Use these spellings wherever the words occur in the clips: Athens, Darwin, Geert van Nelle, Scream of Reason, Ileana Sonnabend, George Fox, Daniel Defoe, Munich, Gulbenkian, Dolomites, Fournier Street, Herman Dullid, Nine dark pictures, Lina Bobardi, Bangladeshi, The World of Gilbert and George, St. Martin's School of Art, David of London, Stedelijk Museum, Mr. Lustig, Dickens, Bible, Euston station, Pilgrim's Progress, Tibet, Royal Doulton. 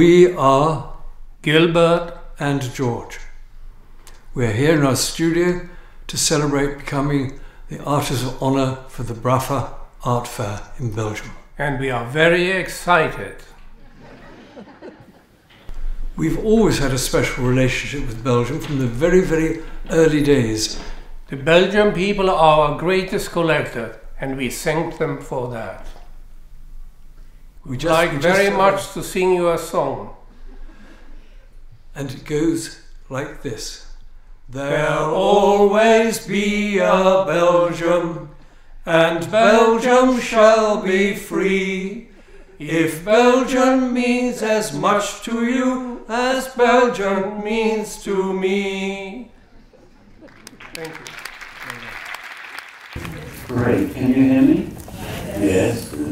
We are Gilbert and George. We are here in our studio to celebrate becoming the Artists of Honour for the BRAFA Art Fair in Belgium. And we are very excited. We've always had a special relationship with Belgium from the very, very early days. The Belgian people are our greatest collector, and we thank them for that. We'd like very much to sing you a song. And it goes like this. There'll always be a Belgium, and Belgium shall be free. If Belgium means as much to you as Belgium means to me. Thank you. Great. Can you hear me? Yes. Good.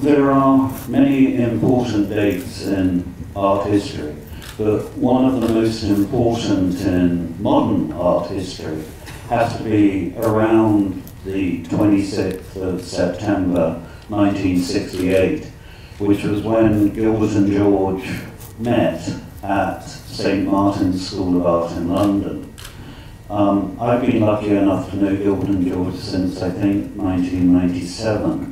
There are many important dates in art history, but one of the most important in modern art history has to be around the 26th of September 1968, which was when Gilbert and George met at St. Martin's School of Art in London. I've been lucky enough to know Gilbert and George since, I think, 1997,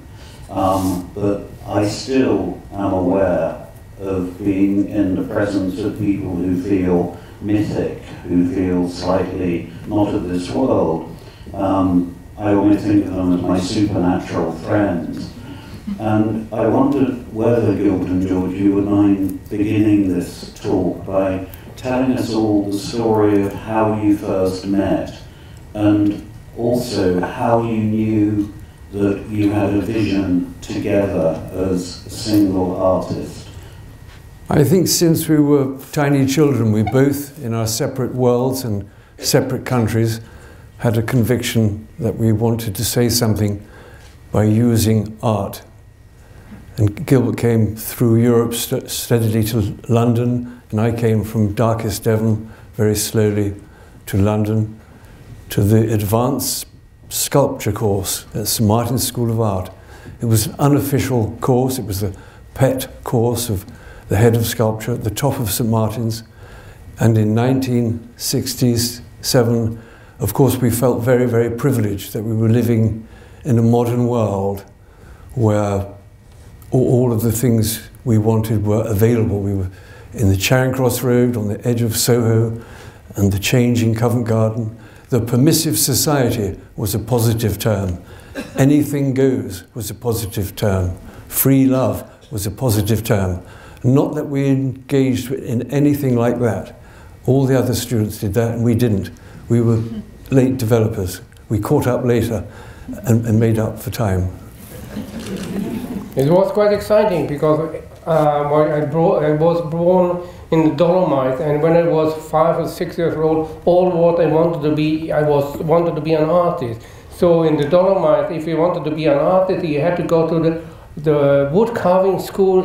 but I still am aware of being in the presence of people who feel mythic, who feel slightly not of this world. I always think of them as my supernatural friends. And I wondered whether, Gilbert and George, you would mind beginning this talk by telling us all the story of how you first met, and also how you knew that you had a vision together as a single artist. I think since we were tiny children, we both, in our separate worlds and separate countries, had a conviction that we wanted to say something by using art. And Gilbert came through Europe steadily to London, and I came from darkest Devon very slowly to London, to the advanced sculpture course at St. Martin's School of Art. It was an unofficial course. It was the pet course of the head of sculpture at the top of St. Martin's. And in 1967, of course, we felt very, very privileged that we were living in a modern world where all of the things we wanted were available. We were in the Charing Cross Road, on the edge of Soho, and the change in Covent Garden. The permissive society was a positive term. Anything goes was a positive term. Free love was a positive term. Not that we engaged in anything like that. All the other students did that, and we didn't. We were late developers. We caught up later and made up for time. It was quite exciting because I was born in the Dolomites, and when I was 5 or 6 years old, all what I wanted to be, wanted to be an artist. So in the Dolomites, if you wanted to be an artist, you had to go to the wood carving school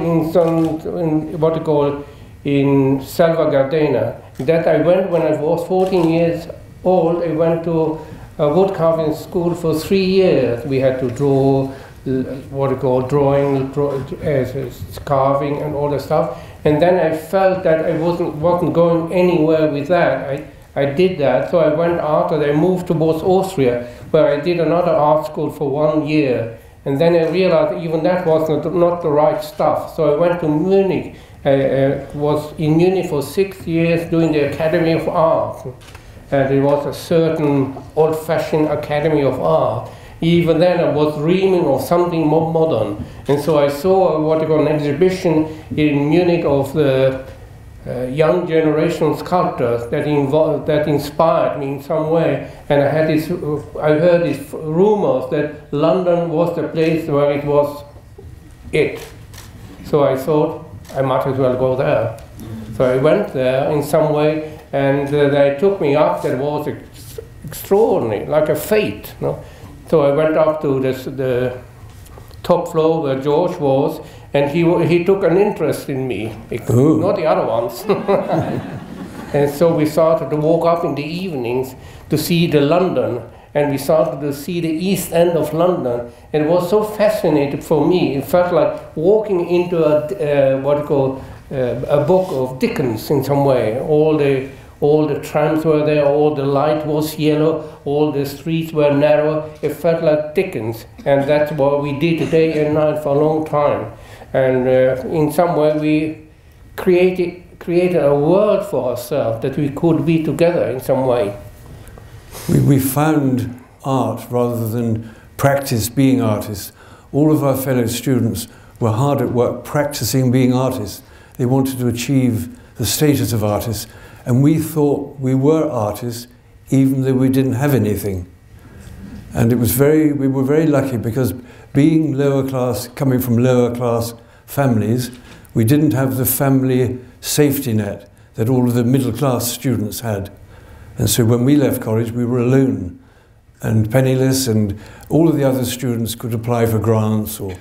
in Selva Gardena. That I went when I was 14 years old. I went to a wood carving school for 3 years. We had to draw, drawing, carving, and all the stuff. And then I felt that I wasn't going anywhere with that. I did that, so I went after. I moved towards Austria, where I did another art school for 1 year. And then I realized even that was not the right stuff. So I went to Munich. I was in Munich for 6 years doing the Academy of Art. And it was a certain old-fashioned Academy of Art. Even then I was dreaming of something more modern. And so I saw an exhibition in Munich of the young generation sculptors that inspired me in some way, and I had this. I heard these rumors that London was the place where it was. So I thought I might as well go there. So I went there in some way, and they took me up. That was extraordinary, like a fate. No? So I went up to the top floor where George was. And he took an interest in me, not the other ones. And so we started to walk up in the evenings to see the London. and we started to see the East End of London. It was so fascinating for me. It felt like walking into a, what you call a book of Dickens in some way. All the trams were there, all the light was yellow, all the streets were narrow. It felt like Dickens, and that's what we did day and night for a long time. And in some way we created a world for ourselves that we could be together in some way. We found art rather than practice being artists. All of our fellow students were hard at work practicing being artists. They wanted to achieve the status of artists, and we thought we were artists even though we didn't have anything. And it was we were very lucky, because being lower class, coming from lower class families, we didn't have the family safety net that all of the middle class students had. And so when we left college, we were alone and penniless, and all of the other students could apply for grants or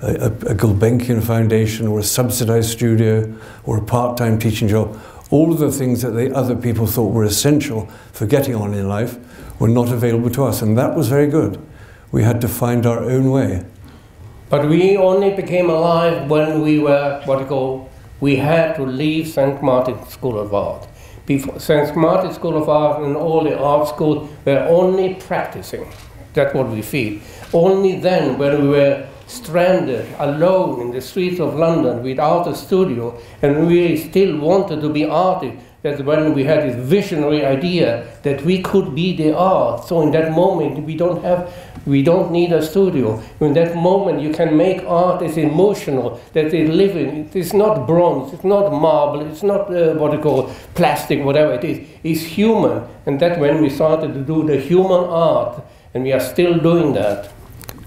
a Gulbenkian foundation or a subsidized studio or a part-time teaching job. All of the things that the other people thought were essential for getting on in life were not available to us, and that was very good. We had to find our own way. But we only became alive when we were, what you call, we had to leave St. Martin's School of Art. Before, St. Martin's School of Art and all the art schools were only practicing. That's what we feel. Only then, when we were stranded, alone in the streets of London without a studio, and we still wanted to be artists, that's when we had this visionary idea that we could be the art. So in that moment, we don't need a studio. In that moment, you can make art that's emotional, that they live in. It's not bronze, it's not marble, it's not what you call plastic, whatever it is. It's human, and that's when we started to do the human art, and we are still doing that.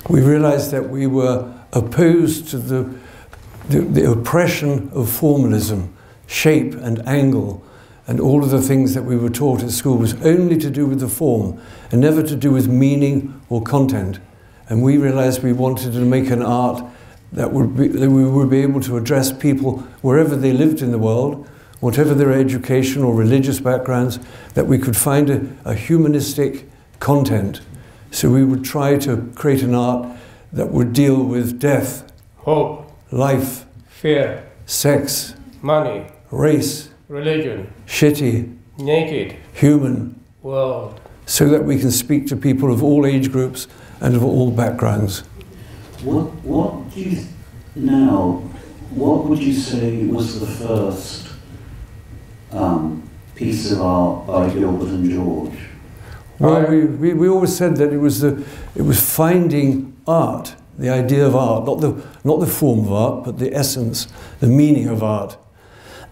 We realized that we were opposed to the oppression of formalism, shape and angle, and all of the things that we were taught at school was only to do with the form and never to do with meaning or content. And we realized we wanted to make an art that we would be able to address people wherever they lived in the world, whatever their education or religious backgrounds, that we could find a humanistic content. So we would try to create an art that would deal with death, hope, life, fear, sex, money, race, religion, shitty, naked, human, world, so that we can speak to people of all age groups and of all backgrounds. What do you, now, what would you say was the first piece of art by Gilbert and George? Well, we always said that it was finding art, the idea of art, not the form of art, but the essence, the meaning of art.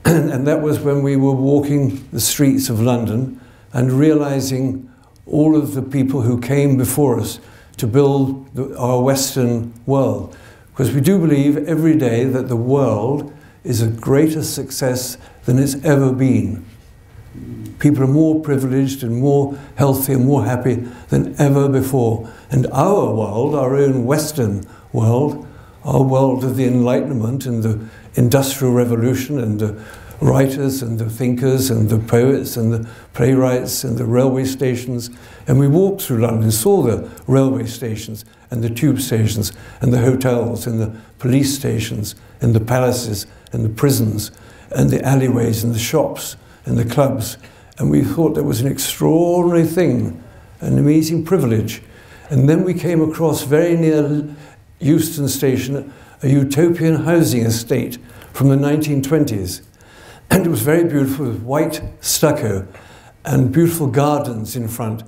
And that was when we were walking the streets of London and realizing all of the people who came before us to build our Western world. Because we do believe every day that the world is a greater success than it's ever been. People are more privileged and more healthy and more happy than ever before. And our world, our own Western world, our world of the Enlightenment and the Industrial Revolution and the writers and the thinkers and the poets and the playwrights and the railway stations. And we walked through London, saw the railway stations and the tube stations and the hotels and the police stations and the palaces and the prisons and the alleyways and the shops and the clubs. And we thought that was an extraordinary thing, an amazing privilege. And then we came across very near Euston station, a utopian housing estate from the 1920s. And it was very beautiful, with white stucco and beautiful gardens in front.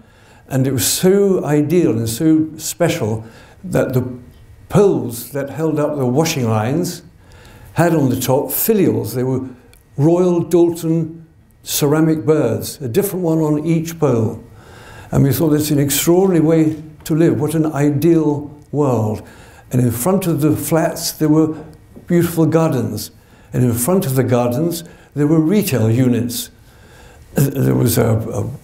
And it was so ideal and so special that the poles that held up the washing lines had on the top filials. They were Royal Doulton ceramic birds, a different one on each pole. And we thought that's an extraordinary way to live. What an ideal world. And in front of the flats there were beautiful gardens. And in front of the gardens there were retail units. There was a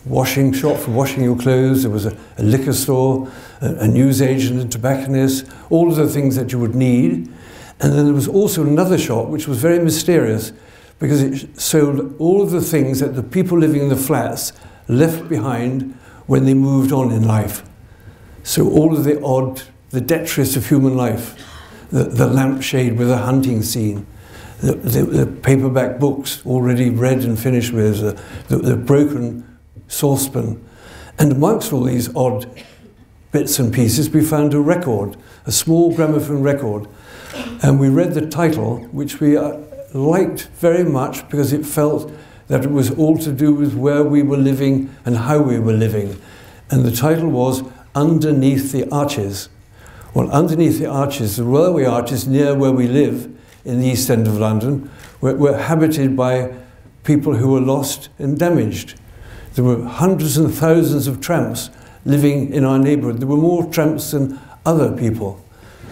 washing shop for washing your clothes, there was a liquor store, a newsagent, a tobacconist, all of the things that you would need. And then there was also another shop which was very mysterious, because it sold all of the things that the people living in the flats left behind when they moved on in life. So all of the detritus of human life, the lampshade with a hunting scene, the paperback books already read and finished with, the broken saucepan. And amongst all these odd bits and pieces, we found a record, a small gramophone record. And we read the title, which we liked very much because it felt that it was all to do with where we were living and how we were living. And the title was Underneath the Arches. Well, underneath the arches, the railway arches near where we live in the East End of London were habited by people who were lost and damaged. There were hundreds and thousands of tramps living in our neighbourhood. There were more tramps than other people.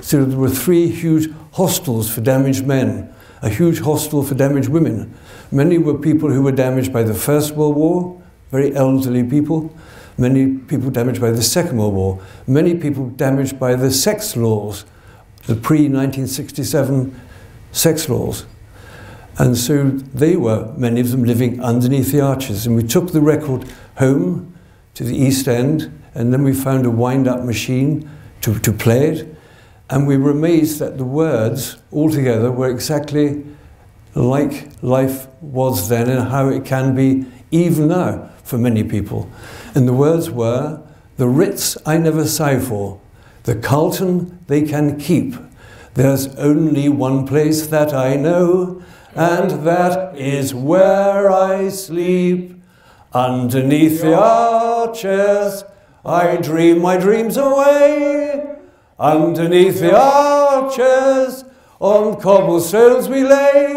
So there were three huge hostels for damaged men, a huge hostel for damaged women. Many were people who were damaged by the First World War, very elderly people. Many people damaged by the Second World War. Many people damaged by the sex laws, the pre-1967 sex laws. And so they were, many of them, living underneath the arches. And we took the record home to the East End, and then we found a wind-up machine to play it. And we were amazed that the words altogether were exactly like life was then and how it can be even now for many people. And the words were, the Ritz I never sigh for, the Carlton they can keep. There's only one place that I know, and that is where I sleep. Underneath the arches, I dream my dreams away. Underneath the arches, on cobblestones we lay.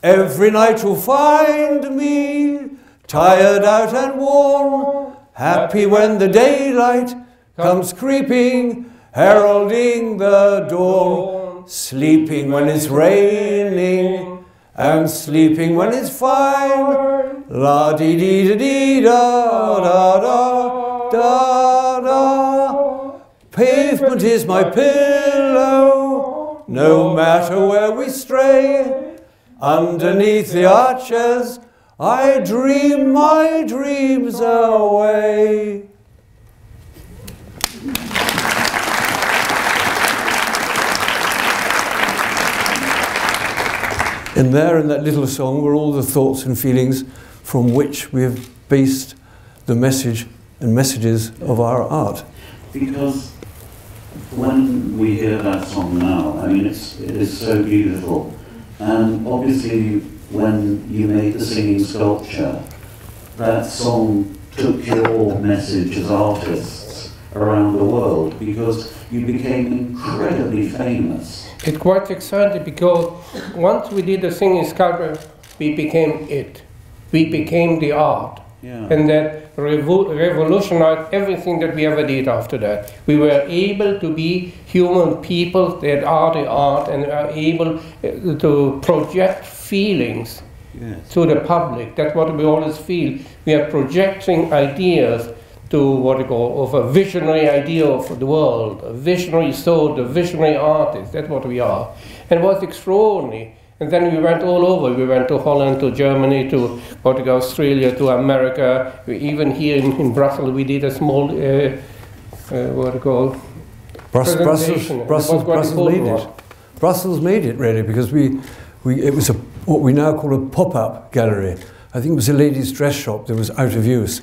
Every night you'll find me, tired out and worn, happy when the daylight comes creeping, heralding the dawn, sleeping when it's raining, and sleeping when it's fine. La-dee-dee-da-dee-da-da-da-da-da. Pavement is my pillow, no matter where we stray. Underneath the arches, I dream my dreams away. And there in that little song were all the thoughts and feelings from which we have based the message and messages of our art. Because when we hear that song now, I mean, it is so beautiful. And obviously, when you made the singing sculpture, that song took your message as artists around the world because you became incredibly famous. It's quite exciting because once we did the singing sculpture, we became it. We became the art. Yeah. And that revolutionized everything that we ever did after that. We were able to be human people that are the art and are able to project feelings to the public. That's what we always feel. We are projecting ideas to what we call of a visionary idea of the world, a visionary soul, a visionary artist. That's what we are. And it was extraordinary. And then we went all over. We went to Holland, to Germany, to Portugal, Australia, to America. We, even here in Brussels, we did a small, what do you call it? Brussels made it, really, because it was what we now call a pop-up gallery. I think it was a ladies' dress shop that was out of use.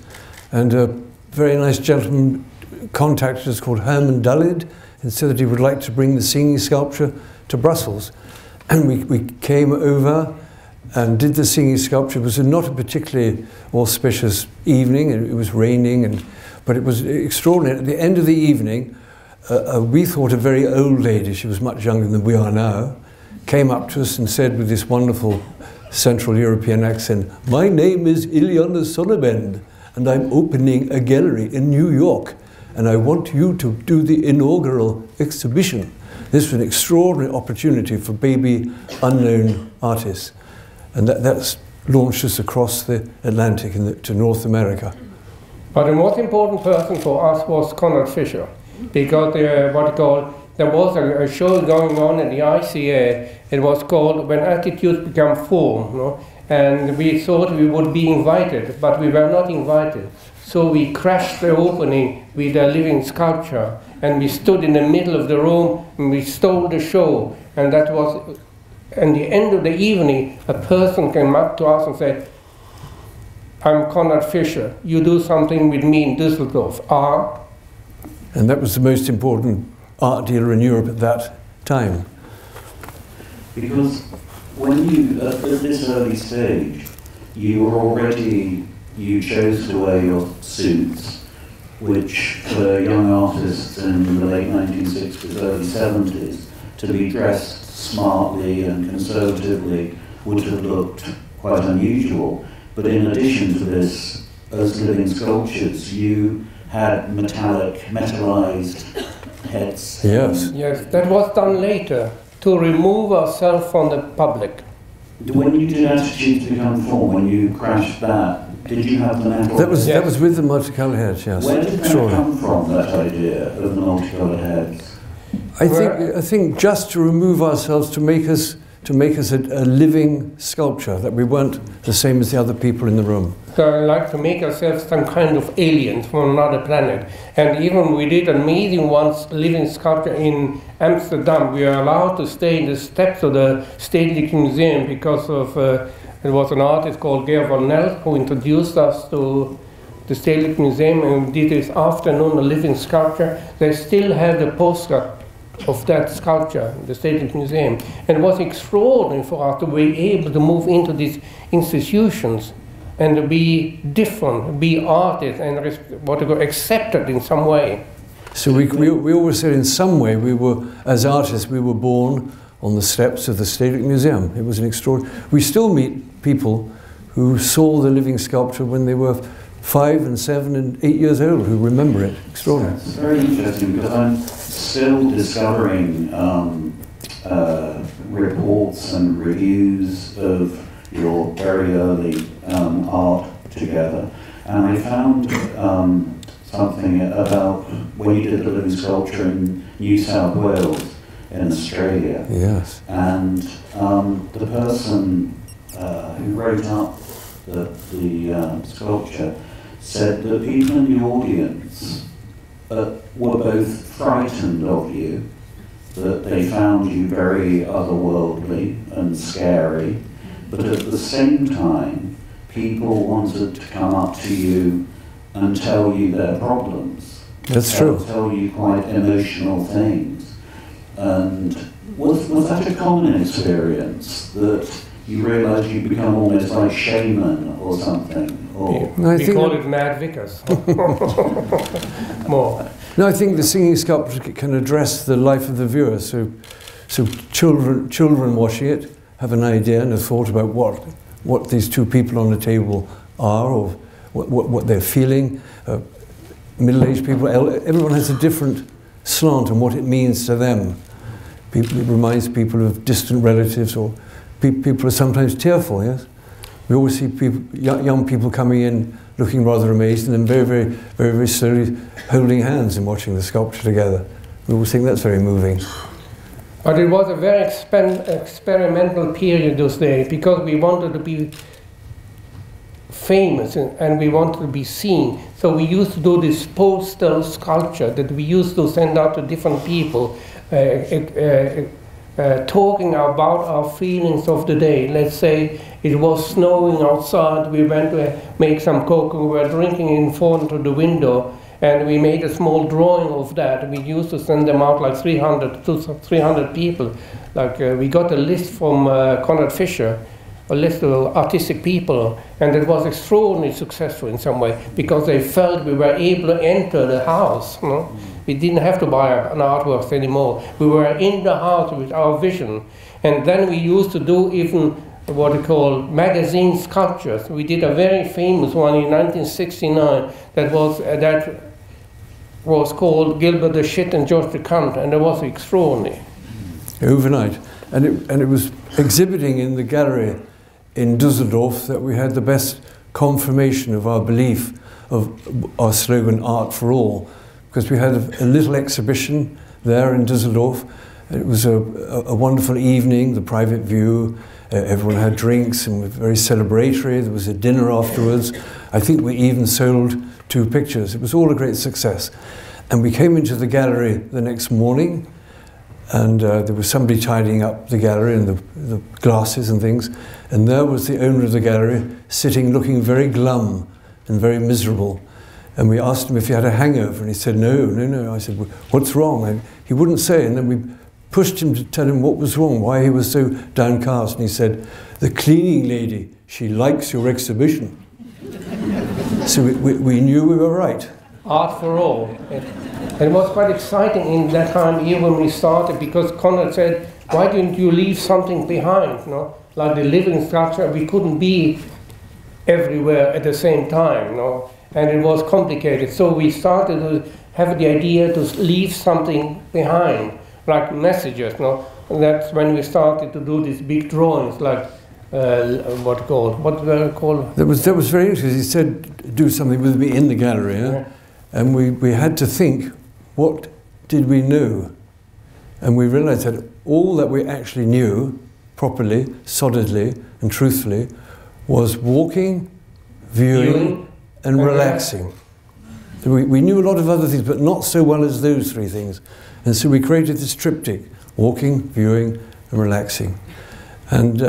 And a very nice gentleman contacted us called Herman Dullid and said that he would like to bring the singing sculpture to Brussels. And we came over and did the singing sculpture. It was not a particularly auspicious evening. It was raining, but it was extraordinary. At the end of the evening, we thought a very old lady, she was much younger than we are now, came up to us and said with this wonderful Central European accent, "My name is Ileana Sonnabend, and I'm opening a gallery in New York, and I want you to do the inaugural exhibition." This was an extraordinary opportunity for baby unknown artists. And that's launched us across the Atlantic and to North America. But the most important person for us was Conrad Fischer, because there was a show going on at the ICA. It was called When Attitudes Become Form, you know? And we thought we would be invited, but we were not invited. So we crashed the opening with a living sculpture, and we stood in the middle of the room, and we stole the show. And that was, at the end of the evening, a person came up to us and said, "I'm Conrad Fischer. You do something with me in Düsseldorf, art." And that was the most important art dealer in Europe at that time. Because when you, at this early stage, you were already, you chose to wear your suits, which for young artists in the late 1960s, early 70s, to be dressed smartly and conservatively would have looked quite unusual. But in addition to this, as living sculptures, you had metallic, metallized heads. Yes. Yes, that was done later, to remove ourselves from the public. When you did Attitudes Become Form, when you crashed that, did you have the metal? That was with the multicolour heads, yes. Where did that come from, that idea of the multicolour heads? I think just to remove ourselves, to make us a living sculpture, that we weren't the same as the other people in the room. So I like to make ourselves some kind of aliens from another planet. And even we did an amazing once living sculpture in Amsterdam. We are allowed to stay in the steps of the Stedelijk Museum because of it was an artist called Geert van Nelle who introduced us to the Stedelijk Museum, and did this afternoon a living sculpture. They still have the poster of that sculpture, the Stedelijk Museum. And it was extraordinary for us to be able to move into these institutions and to be different, be artists, and what to go accepted in some way. So we always said in some way we were, as artists, we were born on the steps of the Stedelijk Museum. It was an extraordinary... We still meet people who saw the living sculpture when they were 5 and 7 and 8 years old, who remember it. Extraordinary. It's very interesting because I'm still discovering reports and reviews of your very early art together. And I found something about when you did the living sculpture in New South Wales in Australia. Yes. And the person who wrote up the sculpture said that people in the audience were both frightened of you, that they found you very otherworldly and scary, but at the same time, people wanted to come up to you and tell you their problems. That's true. Tell you quite emotional things. And was that a common experience, that you realise you become almost like shaman or something? Or yeah. We call it mad vicars. More. No, I think the singing sculpture can address the life of the viewer. So children watching it have an idea and a thought about what these two people on the table are, or what they're feeling. Middle-aged people, everyone has a different slant on what it means to them. People, it reminds people of distant relatives, or people are sometimes tearful, yes? We always see people, young people coming in looking rather amazed, and then very, very slowly holding hands and watching the sculpture together. We always think that's very moving. But it was a very experimental period those days, because we wanted to be famous and we wanted to be seen. So we used to do this postal sculpture that we used to send out to different people. Talking about our feelings of the day. Let's say it was snowing outside, we went to make some cocoa, we were drinking in front of the window, and we made a small drawing of that. We used to send them out like 300 to 300 people. Like we got a list from Conrad Fischer, a list of artistic people, and it was extraordinarily successful in some way, because they felt we were able to enter the house. You know? We didn't have to buy an artwork anymore. We were in the house with our vision. And then we used to do even what we call magazine sculptures. We did a very famous one in 1969 that was called Gilbert the Shit and George the Cunt, and it was extraordinary. Overnight. And it was exhibiting in the gallery in Düsseldorf that we had the best confirmation of our belief of our slogan, Art for All. Because we had a little exhibition there in Düsseldorf. It was a wonderful evening, the private view. Everyone had drinks and was very celebratory. There was a dinner afterwards. I think we even sold two pictures. It was all a great success. And we came into the gallery the next morning, and there was somebody tidying up the gallery and the glasses and things, and there was the owner of the gallery sitting looking very glum and very miserable. And we asked him if he had a hangover, and he said, no, no, no. I said, well, what's wrong? And he wouldn't say, and then we pushed him to tell him what was wrong, why he was so downcast, and he said, the cleaning lady, she likes your exhibition. So we knew we were right. Art for all. It was quite exciting in that time here when we started, because Conrad said, why didn't you leave something behind, no? Like the living structure, we couldn't be everywhere at the same time, no? And it was complicated. So we started to have the idea to leave something behind, like messages, no? And that's when we started to do these big drawings, like what were they called? That was very interesting. He said, do something with me in the gallery, eh? Yeah. And we had to think, what did we know? And we realized that all that we actually knew properly, solidly, and truthfully was walking, viewing, and relaxing. So we knew a lot of other things, but not so well as those three things. And so we created this triptych, walking, viewing, and relaxing. And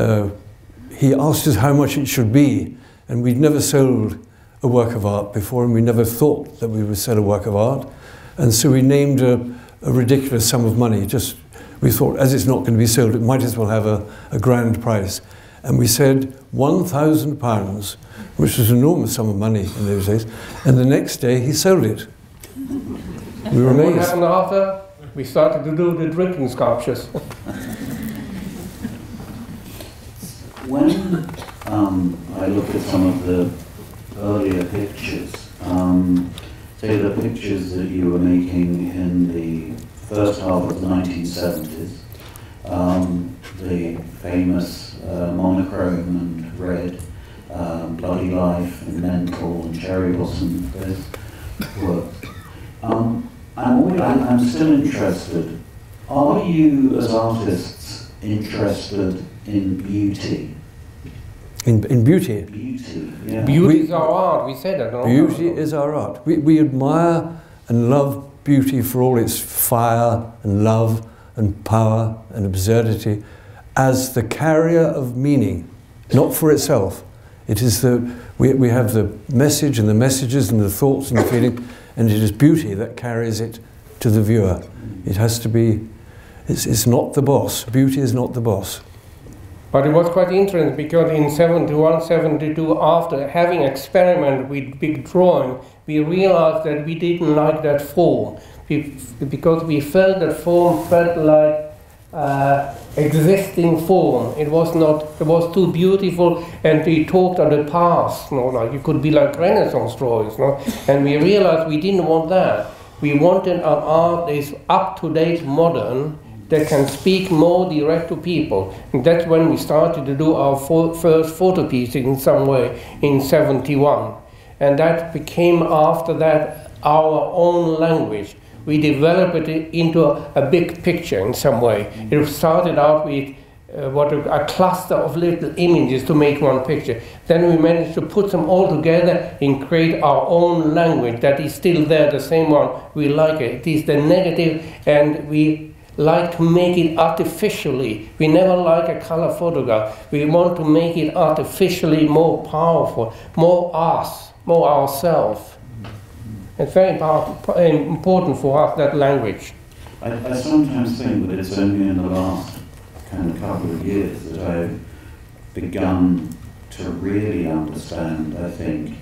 he asked us how much it should be, and we'd never sold a work of art before, and we never thought that we would sell a work of art. And so we named a ridiculous sum of money. Just, we thought, as it's not going to be sold, it might as well have a grand price. And we said £1,000, which was an enormous sum of money in those days. And the next day, he sold it. We were amazed. What happened after? We started to do the drinking sculptures. When I looked at some of the earlier pictures, say the pictures that you were making in the first half of the 1970s, the famous monochrome and red, Bloody Life and Mental and Cherry Blossom, those works. I'm still interested. Are you, as artists, interested in beauty? In beauty. Beauty, yeah. Beauty is our art, we said that. Beauty is our art. We admire and love beauty for all its fire and love and power and absurdity as the carrier of meaning, not for itself. It is we have the message and the messages and the thoughts and the feeling, and it is beauty that carries it to the viewer. It has to be, it's not the boss. Beauty is not the boss. But it was quite interesting because in 71, 72, after having experimented with big drawing, we realized that we didn't like that form. Because we felt that form felt like existing form. It was not, it was too beautiful, and we talked of the past, you know, like it could be like Renaissance drawings, you know? And we realized we didn't want that. We wanted our art that is up-to-date, modern, that can speak more direct to people. And that's when we started to do our first photo piece in some way, in 71. And that became, after that, our own language. We developed it into a big picture in some way. It started out with a cluster of little images to make one picture. Then we managed to put them all together and create our own language that is still there, the same one. We like it. It is the negative, and we like to make it artificially. We never like a color photograph. We want to make it artificially more powerful, more us, more ourselves. It's very important for us, that language. I sometimes think that it's only in the last kind of couple of years that I've begun to really understand, I think,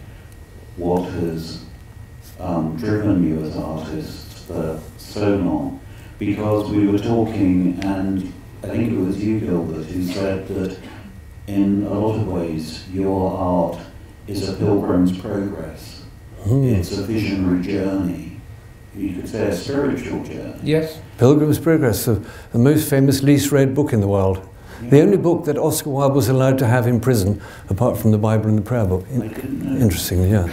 what has driven you as artists for so long. Because we were talking, and I think it was you, Gilbert, who said that in a lot of ways your art is a pilgrim's progress. Mm. It's a visionary journey. You could say a spiritual journey. Yes. Pilgrim's Progress, the most famous, least read book in the world. Yeah. The only book that Oscar Wilde was allowed to have in prison, apart from the Bible and the prayer book. Interesting, yeah.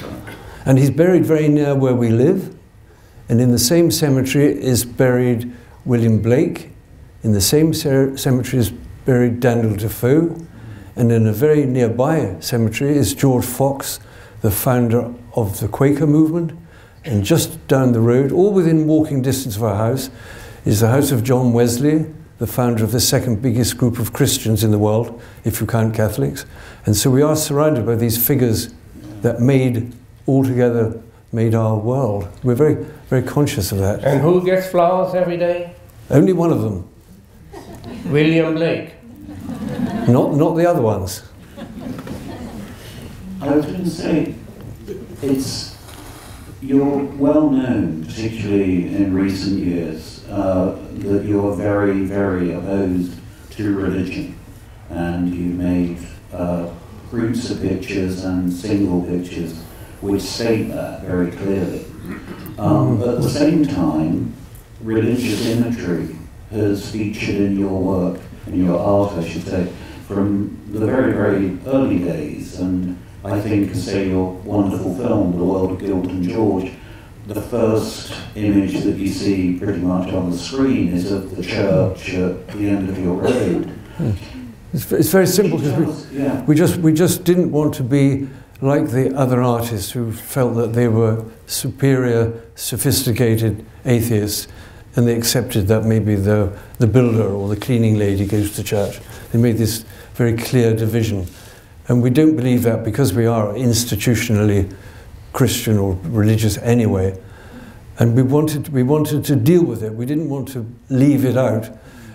And he's buried very near where we live. And in the same cemetery is buried William Blake, in the same cemetery is buried Daniel Defoe, and in a very nearby cemetery is George Fox, the founder of the Quaker movement, and just down the road, all within walking distance of our house, is the house of John Wesley, the founder of the second biggest group of Christians in the world, if you count Catholics. And so we are surrounded by these figures that altogether made our world. We're very, very conscious of that. And who gets flowers every day? Only one of them. William Blake. Not the other ones. I was going to say, you're well known, particularly in recent years, that you're very, very opposed to religion. And you made groups of pictures and single pictures which state that very clearly. But at the same time, religious imagery has featured in your work, in your art, I should say, from the very, very early days. And I think, say, your wonderful film, The World of Gilbert and George, the first image that you see pretty much on the screen is of the church at the end of your road. It's very simple, because we just didn't want to be like the other artists who felt that they were superior, sophisticated atheists, and they accepted that maybe the builder or the cleaning lady goes to church. They made this very clear division. And we don't believe that, because we are institutionally Christian or religious anyway. And we wanted to deal with it. We didn't want to leave it out.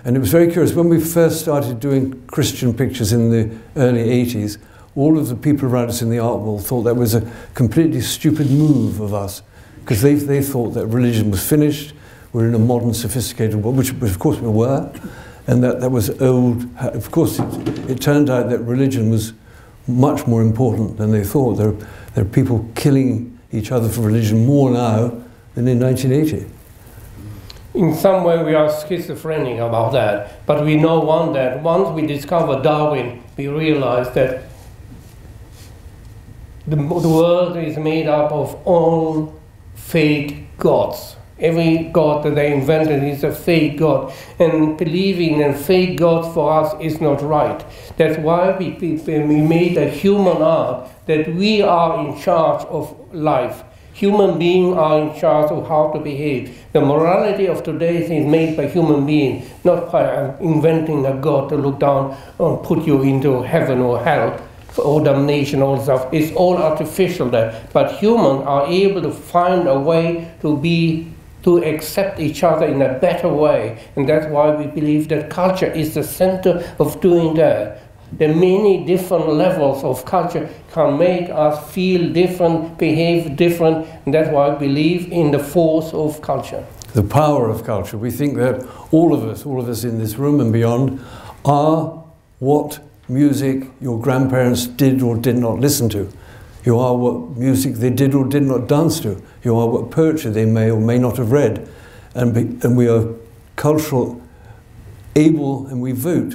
And it was very curious. When we first started doing Christian pictures in the early 80s, all of the people around us in the art world thought that was a completely stupid move of us, because they thought that religion was finished, we're in a modern, sophisticated world, which of course we were, and that was old. Of course, it turned out that religion was much more important than they thought. There are people killing each other for religion more now than in 1980. In some way we are schizophrenic about that, but we know once we discovered Darwin, we realized that the world is made up of all fake gods. Every god that they invented is a fake god. And believing in a fake god for us is not right. That's why we made a human art, that we are in charge of life. Human beings are in charge of how to behave. The morality of today is made by human beings, not by inventing a god to look down or put you into heaven or hell, or damnation, all stuff. It's all artificial there. But humans are able to find a way to accept each other in a better way. And that's why we believe that culture is the center of doing that. The many different levels of culture can make us feel different, behave different, and that's why I believe in the force of culture. The power of culture. We think that all of us in this room and beyond, are what music your grandparents did or did not listen to. You are what music they did or did not dance to. You are what poetry they may or may not have read. And we are cultural, able, and we vote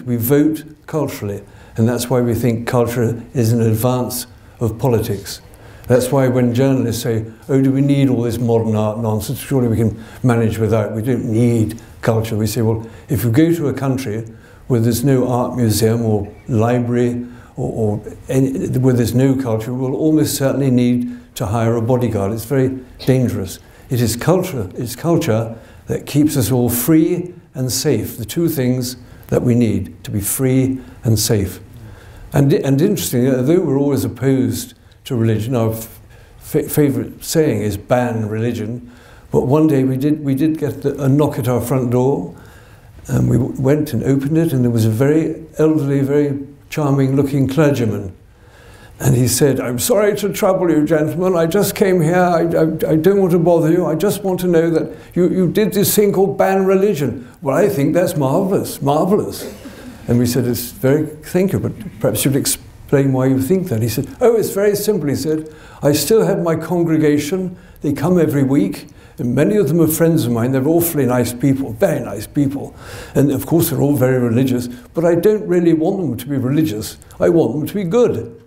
culturally. And that's why we think culture is an advance of politics. That's why when journalists say, oh, do we need all this modern art nonsense? Surely we can manage without. We don't need culture. We say, well, if you go to a country where there's no art museum or library, where there's no culture, we'll almost certainly need to hire a bodyguard. It's very dangerous. It's culture that keeps us all free and safe, the two things that we need, to be free and safe. And interestingly, although we're always opposed to religion, our favorite saying is ban religion, but one day we did get a knock at our front door. And we went and opened it, and there was a very elderly, very charming-looking clergyman. And he said, I'm sorry to trouble you, gentlemen. I just came here. I don't want to bother you. I just want to know that you did this thing called ban religion. Well, I think that's marvelous, marvelous. And we said, it's very, thank you, but perhaps you'd explain why you think that. He said, oh, it's very simple. He said, I still have my congregation. They come every week. And many of them are friends of mine. They're awfully nice people, very nice people. And of course, they're all very religious. But I don't really want them to be religious. I want them to be good.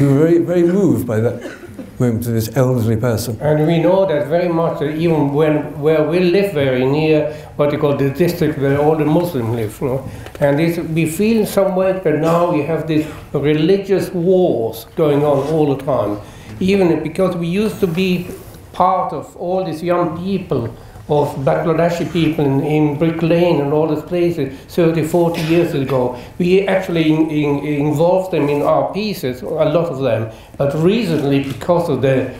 We were very, very moved by that. room to this elderly person. And we know that very much, that even when, where we live very near what you call the district where all the Muslims live, you know, and this, we feel in some way that now you have these religious wars going on all the time, even because we used to be part of all these young people, of Bangladeshi people in Brick Lane and all these places 30, 40 years ago. We actually involved them in our pieces, a lot of them. But recently, because of the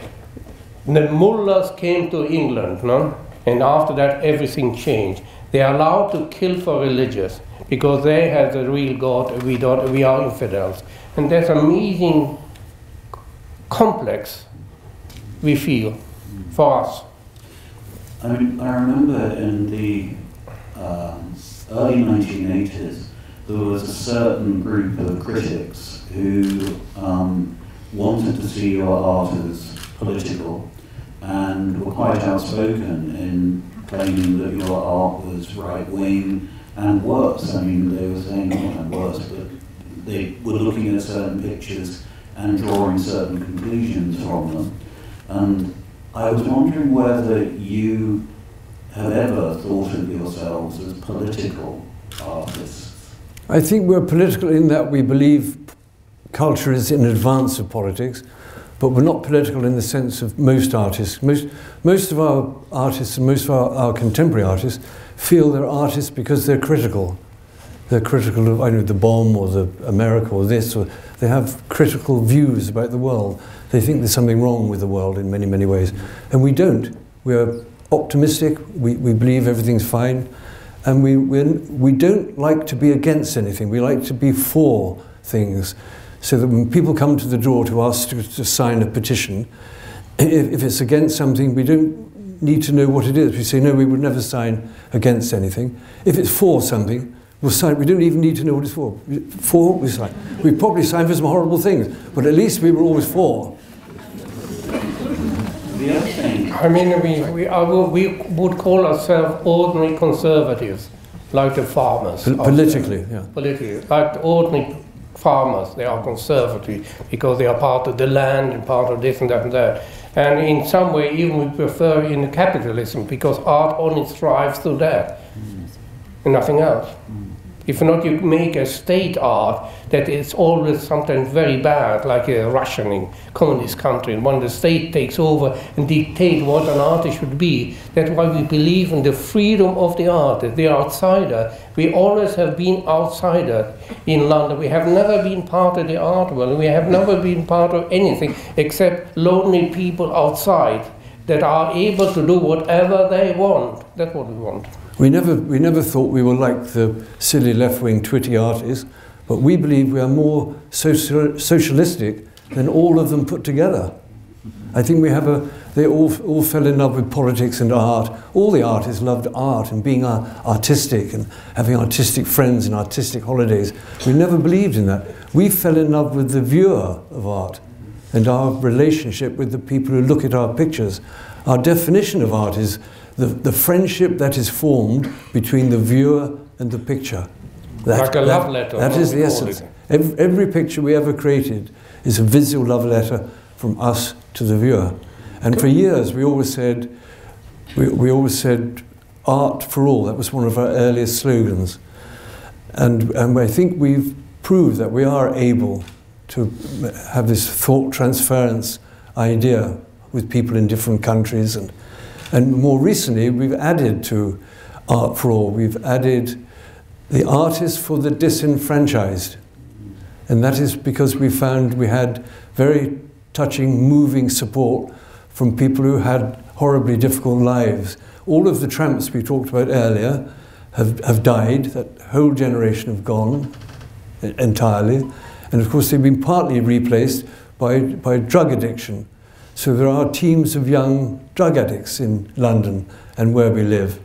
mullahs came to England, no? And after that everything changed. They are allowed to kill for religious, because they have the real God, we don't, we are infidels. And that's amazing complex, we feel, for us. I mean, I remember in the early 1980s, there was a certain group of critics who wanted to see your art as political and were quite outspoken in claiming that your art was right-wing and worse. I mean, they were saying not worse, but they were looking at certain pictures and drawing certain conclusions from them. And I was wondering whether you have ever thought of yourselves as political artists. I think we're political in that we believe culture is in advance of politics, but we're not political in the sense of most artists. Most of our artists and most of our contemporary artists feel they're artists because they're critical. They're critical of, I know, the bomb or the America or this, or they have critical views about the world. They think there's something wrong with the world in many, many ways. And we don't. We're optimistic, we believe everything's fine, and we don't like to be against anything. We like to be for things. So that when people come to the door to ask to sign a petition, if it's against something, we don't need to know what it is. We say, no, we would never sign against anything. If it's for something, we'll sign. We don't even need to know what it's for. For we sign. We probably signed for some horrible things, but at least we were always for. I mean, we would call ourselves ordinary conservatives, like the farmers. Politically, yeah. Politically, like the ordinary farmers, they are conservative because they are part of the land and part of this and that and that. And in some way, even we prefer in capitalism because art only thrives through that and nothing else. If not, you make a state art that is always sometimes very bad, like a Russian in communist country. When the state takes over and dictates what an artist should be, that's why we believe in the freedom of the artist, the outsider. We always have been outsider in London. We have never been part of the art world. We have never been part of anything except lonely people outside that are able to do whatever they want. That's what we want. We never thought we were like the silly left-wing twitty artists, but we believe we are more socialistic than all of them put together. I think we have a, they all fell in love with politics and art. All the artists loved art and being artistic and having artistic friends and artistic holidays. We never believed in that. We fell in love with the viewer of art and our relationship with the people who look at our pictures. Our definition of art is the friendship that is formed between the viewer and the picture. Like a love letter. That is the essence. Every picture we ever created is a visual love letter from us to the viewer. And for years we always said, we always said, art for all. That was one of our earliest slogans. And I think we've proved that we are able to have this thought transference idea with people in different countries. And more recently, we've added to Art for All, we've added the artist for the disenfranchised. And that is because we found we had very touching, moving support from people who had horribly difficult lives. All of the tramps we talked about earlier have died, that whole generation have gone entirely. And of course, they've been partly replaced by drug addiction. So there are teams of young drug addicts in London and where we live.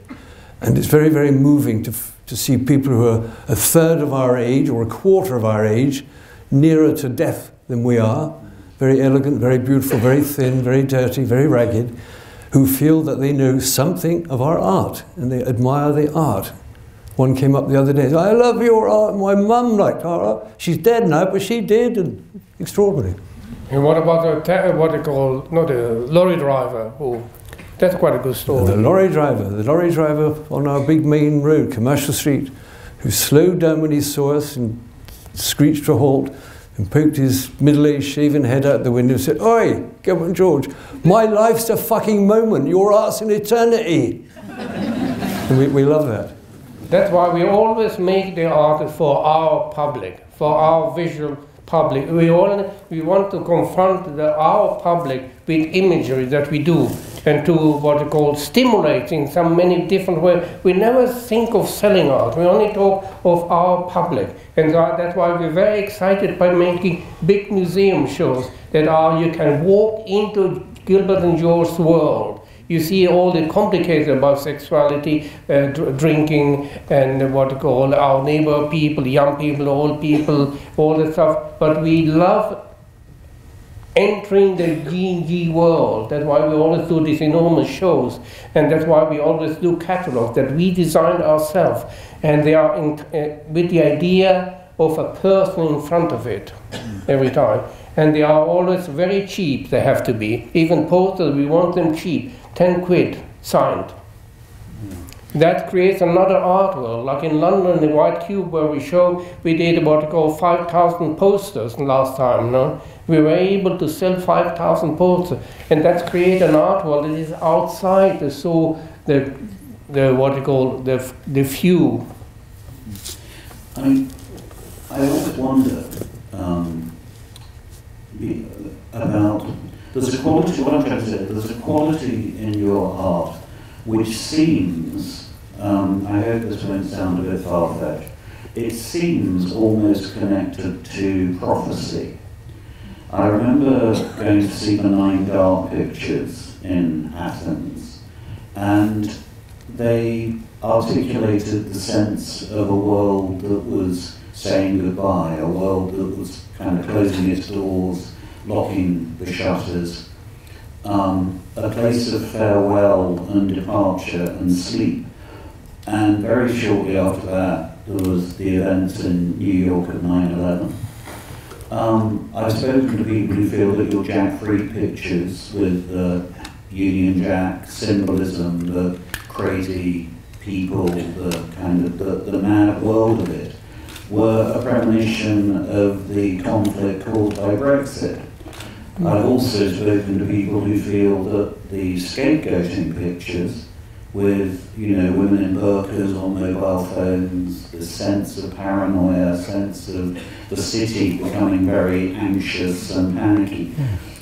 And it's very, very moving to see people who are a third of our age or a quarter of our age, nearer to death than we are, very elegant, very beautiful, very thin, very dirty, very ragged, who feel that they know something of our art and they admire the art. One came up the other day, I love your art, my mum liked our art. She's dead now, but she did, and extraordinary. And what about what they call, not a lorry driver? Oh, that's quite a good story. The lorry driver on our big main road, Commercial Street, who slowed down when he saw us and screeched to a halt and poked his middle-aged shaven head out the window and said, "Oi, Gilbert and George, my life's a fucking moment, your art's an eternity." And we love that. That's why we always make the art for our public, for our visual public. We want to confront our public with imagery that we do, and to what we call stimulating some many different ways. We never think of selling art, we only talk of our public. And that's why we're very excited by making big museum shows that are, you can walk into Gilbert and George's world. You see all the complicated about sexuality, drinking, and what we call our neighbor people, young people, old people, all that stuff. But we love entering the G&G world. That's why we always do these enormous shows. And that's why we always do catalogs that we designed ourselves. And they are with the idea of a person in front of it every time. And they are always very cheap, they have to be. Even posters, we want them cheap. 10 quid signed. That creates another art world. Like in London, the White Cube, where we did what we call 5,000 posters last time. No? We were able to sell 5,000 posters, and that's created an art world that is outside the the few. I mean, I always wonder about. There's a quality, what I'm trying to say, there's a quality in your art which seems, I hope this won't sound a bit far-fetched, it seems almost connected to prophecy. I remember going to see the Nine Dark pictures in Athens, and they articulated the sense of a world that was saying goodbye, a world that was kind of closing its doors, locking the shutters, a place of farewell and departure and sleep. And very shortly after that, there was the events in New York at 9/11. I've spoken to people who feel that your Jack Fried pictures with the Union Jack symbolism, the crazy people, the kind of the mad world of it, were a premonition of the conflict caused by Brexit. I've also spoken to people who feel that the scapegoating pictures with, you know, women in burqas on mobile phones, the sense of paranoia, sense of the city becoming very anxious and panicky.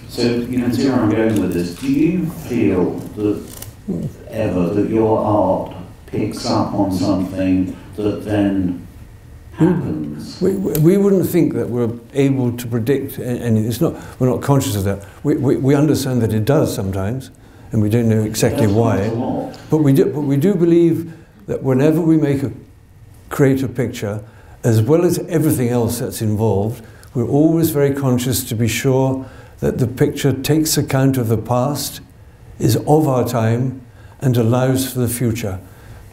So you can see where I'm going with this. Do you feel that ever that your art picks up on something that then happens? We wouldn't think that we're able to predict anything. It's not, we're not conscious of that. We understand that it does sometimes, and we don't know exactly why. But we do believe that whenever we make a creative picture, as well as everything else that's involved, we're always very conscious to be sure that the picture takes account of the past, is of our time, and allows for the future.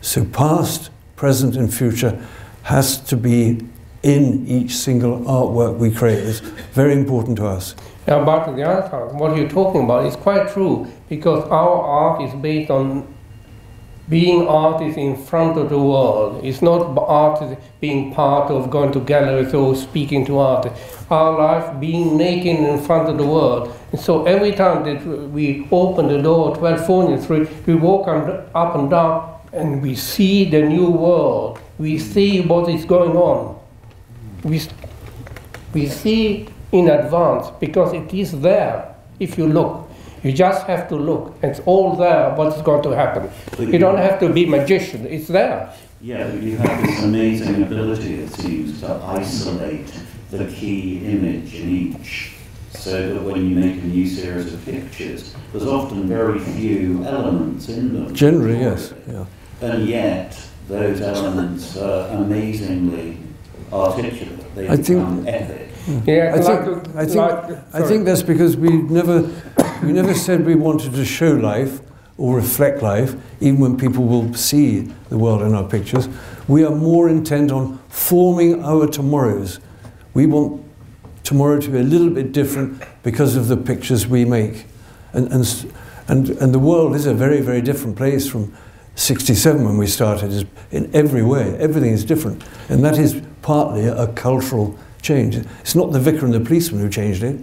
So past, present, and future has to be in each single artwork we create. It's very important to us. Now, about the other part, what you're talking about is quite true, because our art is based on being artists in front of the world. It's not artists being part of going to galleries or speaking to artists. Our life being naked in front of the world. And so every time that we open the door at 12 Fournier Street, we walk up and down, and we see the new world. We see what is going on. We see in advance, because it is there. If you look, you just have to look. It's all there, what's going to happen. You don't have to be a magician, it's there. Yeah, but you have this amazing ability, it seems, to isolate the key image in each, so that when you make a new series of pictures, there's often very few elements in them. Generally, yes. Yeah. And yet, those elements are amazingly articulate. They become epic. Yeah, I think that's because we never said we wanted to show life or reflect life, even when people will see the world in our pictures. We are more intent on forming our tomorrows. We want tomorrow to be a little bit different because of the pictures we make. And the world is a very, very different place from 1967 when we started, in every way. Everything is different. And that is partly a cultural change. It's not the vicar and the policeman who changed it.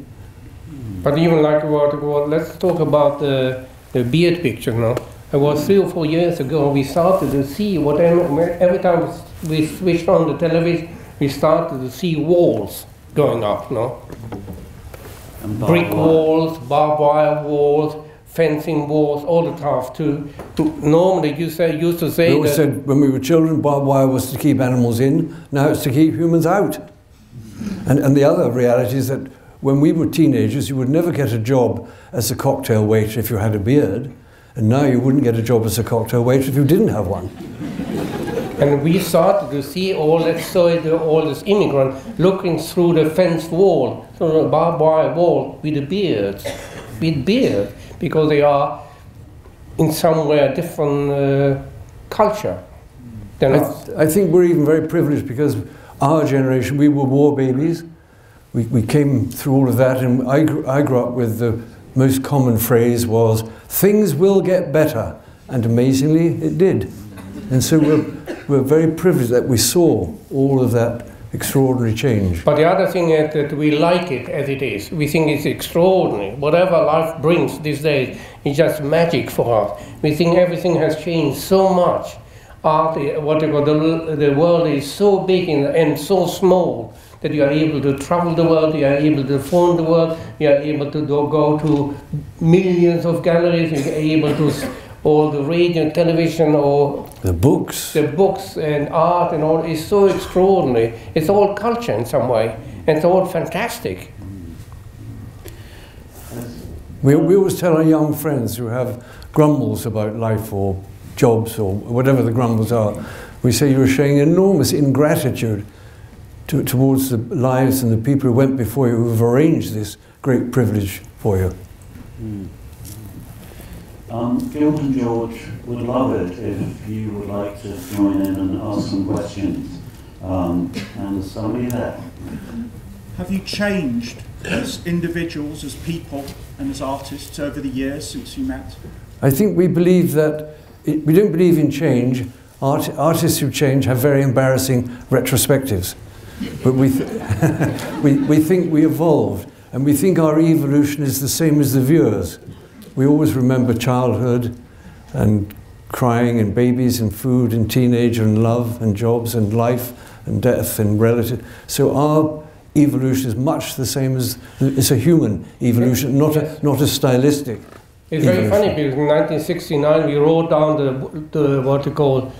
But even like what, let's talk about the beard picture now. It was 3 or 4 years ago we started to see, every time we switched on the television, we started to see walls going up, no? Brick walls, barbed wire walls, fencing walls, all the stuff too. Normally you used to say we always said when we were children, barbed wire was to keep animals in, now it's to keep humans out. And the other reality is that when we were teenagers, you would never get a job as a cocktail waiter if you had a beard, and now you wouldn't get a job as a cocktail waiter if you didn't have one. And we started to see all this immigrant looking through the fenced wall, through the barbed wire wall, with the beards, because they are in somewhere different culture than us. I think we're even very privileged because our generation, we were war babies. We came through all of that, and I grew up with the most common phrase was, things will get better, and amazingly it did. And so we're very privileged that we saw all of that extraordinary change. But the other thing is that we like it as it is. We think it's extraordinary. Whatever life brings these days is just magic for us. We think everything has changed so much. Art, what they call the world is so big and so small that you are able to travel the world, you are able to phone the world, you are able to go to millions of galleries, you are able to all the radio and television or the books and art and all is so extraordinary. It's all culture in some way. And it's all fantastic. We always tell our young friends who have grumbles about life or jobs or whatever the grumbles are, we say you're showing enormous ingratitude towards the lives and the people who went before you, who have arranged this great privilege for you. Mm. Gilbert and George would love it if you would like to join in and ask some questions. And there's somebody there. Have you changed as individuals, as people, and as artists over the years since you met? I think we believe that we don't believe in change. Artists who change have very embarrassing retrospectives. But we think we evolved, and we think our evolution is the same as the viewers. We always remember childhood and crying and babies and food and teenager and love and jobs and life and death and relative. So our evolution is much the same as, it's a human evolution, not a stylistic. It's very funny because in 1969 we wrote down the what you call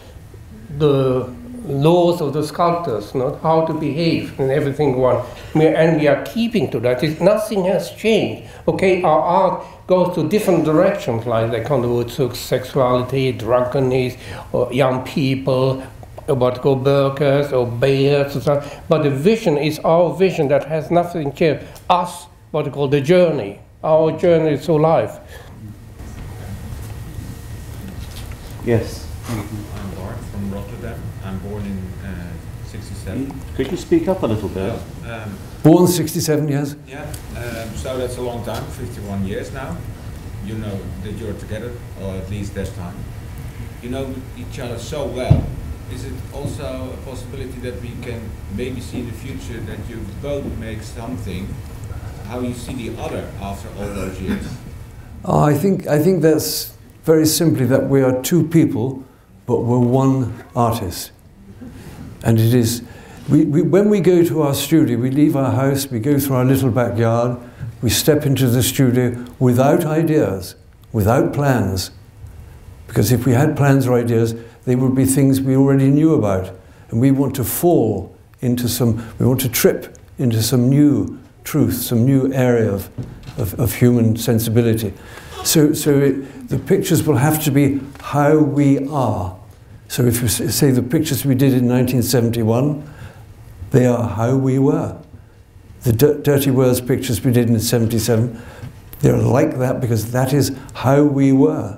the laws of the sculptors, not how to behave and everything one. And we are keeping to that. Nothing has changed. Okay, our art goes to different directions, like the conduits of sexuality, drunkenness, or young people, about go burkas or bears or something. But the vision is our vision that has nothing changed. Us, what we call the journey. Our journey through life. Yes. I'm Bart from Rotterdam. I'm born in 1967. Could you speak up a little bit? Yeah, born 1967, yes. Yeah, so that's a long time, 51 years now. You know that you're together, or at least that time. You know each other so well. Is it also a possibility that we can maybe see in the future that you both make something, how you see the other after all those years? Oh, I think that's very simply that we are two people, but we're one artist. And it is, when we go to our studio, we leave our house, we go through our little backyard, we step into the studio without ideas, without plans. Because if we had plans or ideas, they would be things we already knew about. And we want to fall into some, we want to trip into some new truth, some new area of human sensibility. So the pictures will have to be how we are. So if you say the pictures we did in 1971, they are how we were. The Dirty Words pictures we did in 1977, they're like that because that is how we were.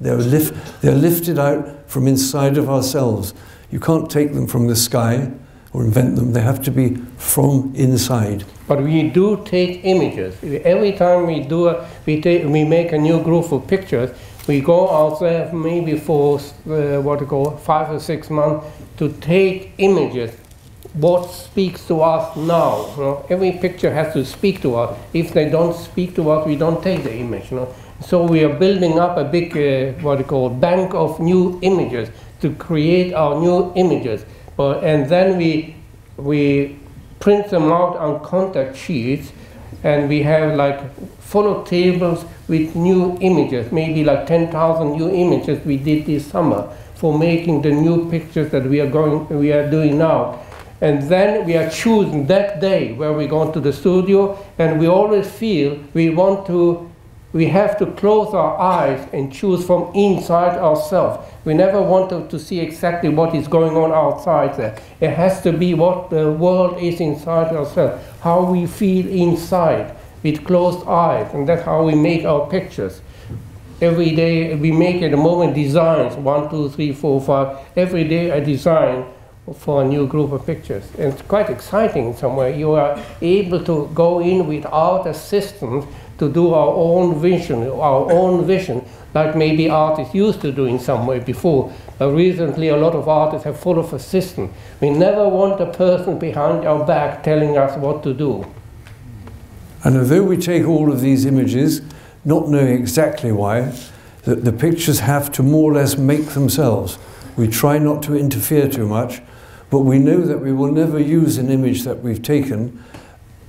They're lifted out from inside of ourselves. You can't take them from the sky. or invent them. They have to be from inside. But we do take images. Every time we do a, we make a new group of pictures. We go out there maybe for what you call 5 or 6 months to take images. What speaks to us now? You know? Every picture has to speak to us. If they don't speak to us, we don't take the image. You know? So we are building up a big what you call bank of new images to create our new images. And then we print them out on contact sheets, and we have like full of tables with new images, maybe like 10,000 new images we did this summer for making the new pictures that we are doing now. And then we are choosing that day where we go to the studio, and we always feel we have to close our eyes and choose from inside ourselves. We never wanted to see exactly what is going on outside there. It has to be what the world is inside ourselves, how we feel inside with closed eyes, and that's how we make our pictures. Every day we make at the moment designs, 1, 2, 3, 4, 5. Every day I design for a new group of pictures. And it's quite exciting in some way. You are able to go in without assistance to do our own vision, like maybe artists used to do in some way before. But recently a lot of artists are full of assistance. We never want a person behind our back telling us what to do. And although we take all of these images, not knowing exactly why, the pictures have to more or less make themselves. We try not to interfere too much, but we know that we will never use an image that we've taken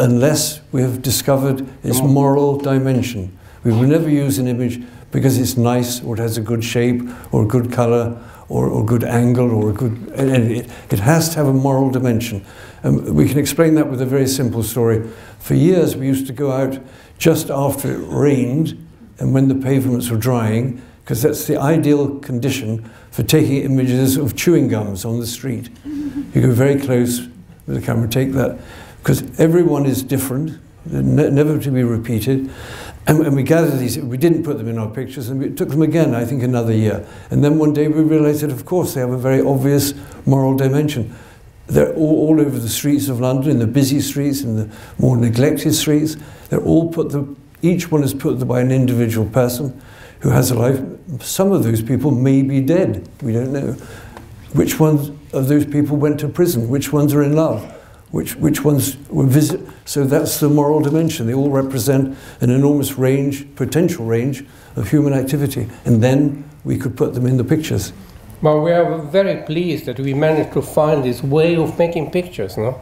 unless we have discovered its moral dimension. We will never use an image because it's nice, or it has a good shape, or a good color, or a good angle, or a good... It has to have a moral dimension. We can explain that with a very simple story. For years we used to go out just after it rained and when the pavements were drying, because that's the ideal condition for taking images of chewing gums on the street. You go very close with the camera, take that, because everyone is different, never to be repeated. And we gathered these, we didn't put them in our pictures, and we took them again, I think, another year. And then one day we realized that, of course, they have a very obvious moral dimension. They're all over the streets of London, in the busy streets, in the more neglected streets. They're all put there, each one is put there by an individual person who has a life. Some of those people may be dead, we don't know. Which ones of those people went to prison? Which ones are in love? Which ones were visit? So that's the moral dimension. They all represent an enormous range, potential range, of human activity. And then we could put them in the pictures. Well, we are very pleased that we managed to find this way of making pictures, no?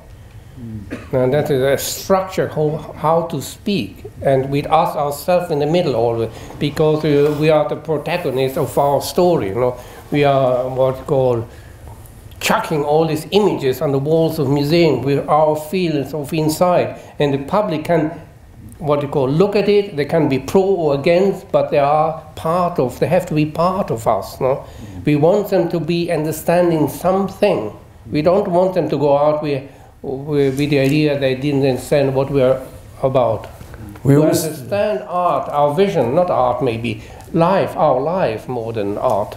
And that is a structure how to speak, and with us ourselves in the middle always, because we are the protagonists of our story, you know. We are what's called chucking all these images on the walls of museums with our feelings of inside, and the public can look at it. They can be pro or against, but they are part of, they have to be part of us, no? We want them to be understanding something. We don't want them to go out with the idea they didn't understand what we are about. We understand art, our vision, not art maybe, life, our life more than art.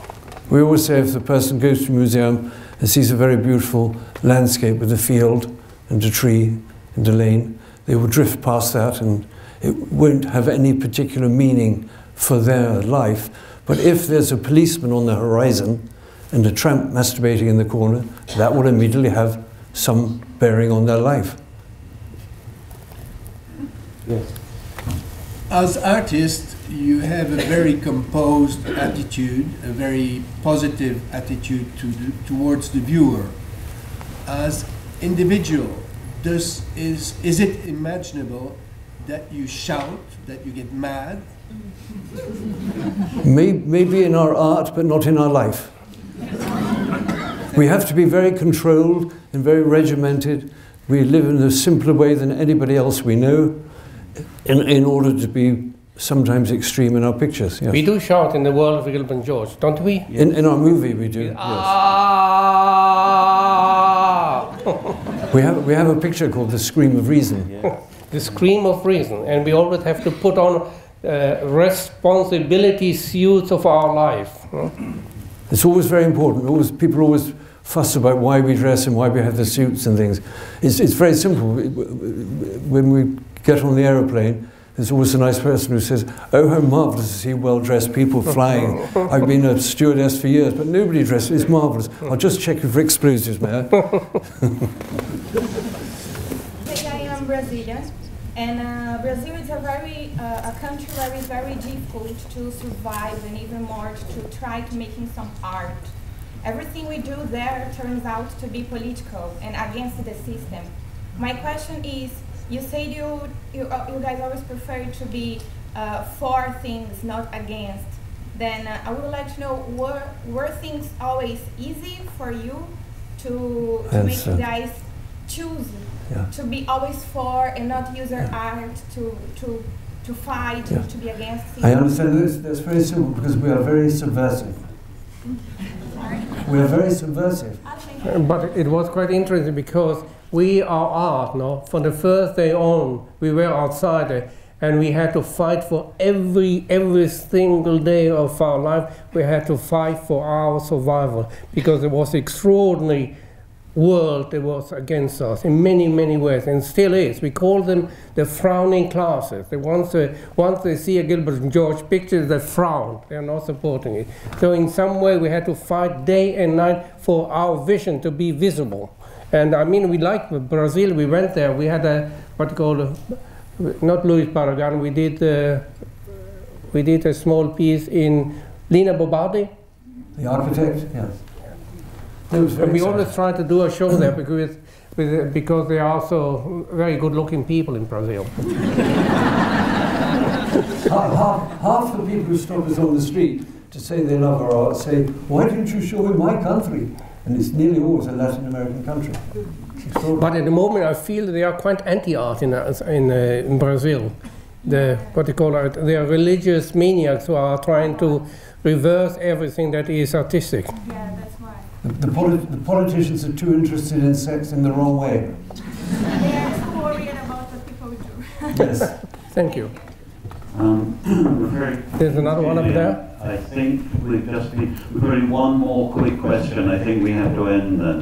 We always say if the person goes to a museum and sees a very beautiful landscape with a field and a tree and a lane, they will drift past that and it won't have any particular meaning for their life. But if there's a policeman on the horizon and a tramp masturbating in the corner, that will immediately have some bearing on their life. Yes. As artists, you have a very composed attitude, a very positive attitude towards the viewer. As individual, is it imaginable that you shout, that you get mad? Maybe in our art, but not in our life. We have to be very controlled and very regimented. We live in a simpler way than anybody else we know in order to be sometimes extreme in our pictures. Yes. We do shout in The World of Gilbert and George, don't we? Yes. In our movie we do, yes. We have a picture called The Scream of Reason. Yeah. The Scream of Reason, and we always have to put on responsibility suits of our life. It's always very important. People always fuss about why we dress and why we have the suits and things. It's very simple. When we get on the aeroplane, there's always a nice person who says, "Oh, how marvellous to see well-dressed people flying. I've been a stewardess for years, but nobody dresses. It's marvellous. I'll just check you for explosives, may I?" I am Brazilian, and Brazil is a country where it's very difficult to survive and even more to try to making some art. Everything we do there turns out to be political and against the system. My question is, you said you guys always prefer to be for things, not against. Then I would like to know, were things always easy for you to make you guys choose to be always for and not use your art to fight, to be against things? I understand this. That's very simple because we are very subversive. We are very subversive. But it was quite interesting because we are art, no? From the first day on, we were outsider, and we had to fight for every single day of our life. We had to fight for our survival because it was an extraordinary world that was against us in many, many ways, and still is. We call them the frowning classes. Once they see a Gilbert and George picture, they frown. They are not supporting it. So in some way, we had to fight day and night for our vision to be visible. And I mean, we liked Brazil. We went there. We had a not Luis Barragán. We did a small piece in Lina Bobardi, the architect. Yes. And we always try to do a show there because they are also very good-looking people in Brazil. half the people who stop us on the street to say they love our art say, "Why didn't you show in my country?" And it's nearly always a Latin American country. But at the moment, I feel they are quite anti-art in Brazil. What they call it, they are religious maniacs who are trying to reverse everything that is artistic. Yeah, that's why. The politicians are too interested in sex in the wrong way. They are too worried about what people do. Yes. Thank you. There's another one up there. I think we've only one more quick question. I think we have to end then.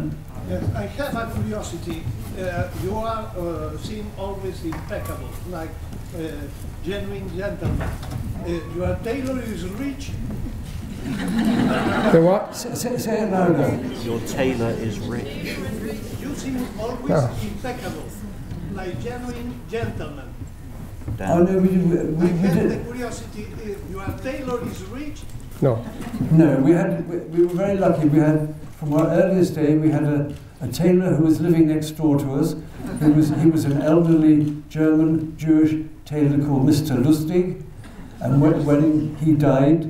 Yes, I have a curiosity. You are seem always impeccable, like genuine gentleman. Your tailor is rich. The what? Say it louder. Your tailor is rich. You seem always impeccable, like genuine gentleman. Oh, no, we had the curiosity, your tailor is rich? No. No, we were very lucky. We had, from our earliest day, we had a tailor who was living next door to us. He was an elderly German Jewish tailor called Mr. Lustig. And when he died,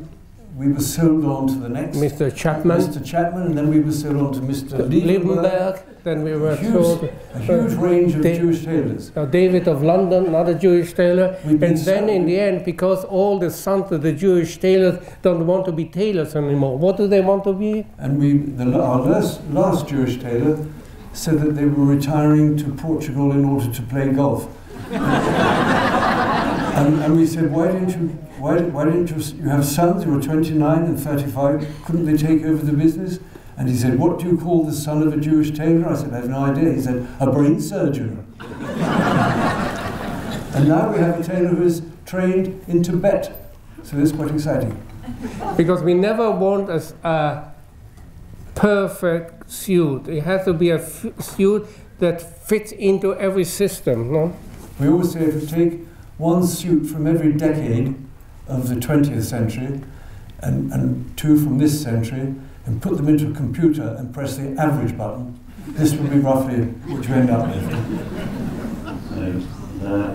we were sold on to the next. Mr. Chapman. Mr. Chapman, and then we were sold on to Mr. Liebenberg. Then we were sold a huge range of Jewish tailors. David of London, another Jewish tailor. And then in the end, because all the sons of the Jewish tailors don't want to be tailors anymore, what do they want to be? And our last Jewish tailor said that they were retiring to Portugal in order to play golf. And we said, why didn't you have sons? You were 29 and 35. Couldn't they take over the business? And he said, "What do you call the son of a Jewish tailor?" I said, "I have no idea." He said, "A brain surgeon." And now we have a tailor who is trained in Tibet. So that's quite exciting. Because we never want a perfect suit. It has to be a suit that fits into every system, no? We always say if you take one suit from every decade of the 20th century and two from this century, and put them into a computer and press the average button, this will be roughly what you end up with. So,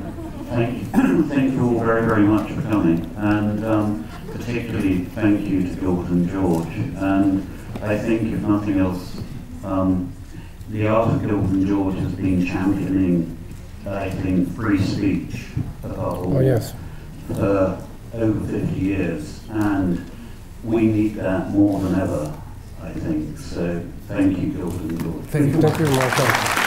thank you all very, very much for coming, and particularly thank you to Gilbert and George. And I think, if nothing else, the art of Gilbert and George has been championing, I think, free speech above all for over 50 years, and we need that more than ever, I think. So thank you, Gilbert and George. Thank you. Thank you.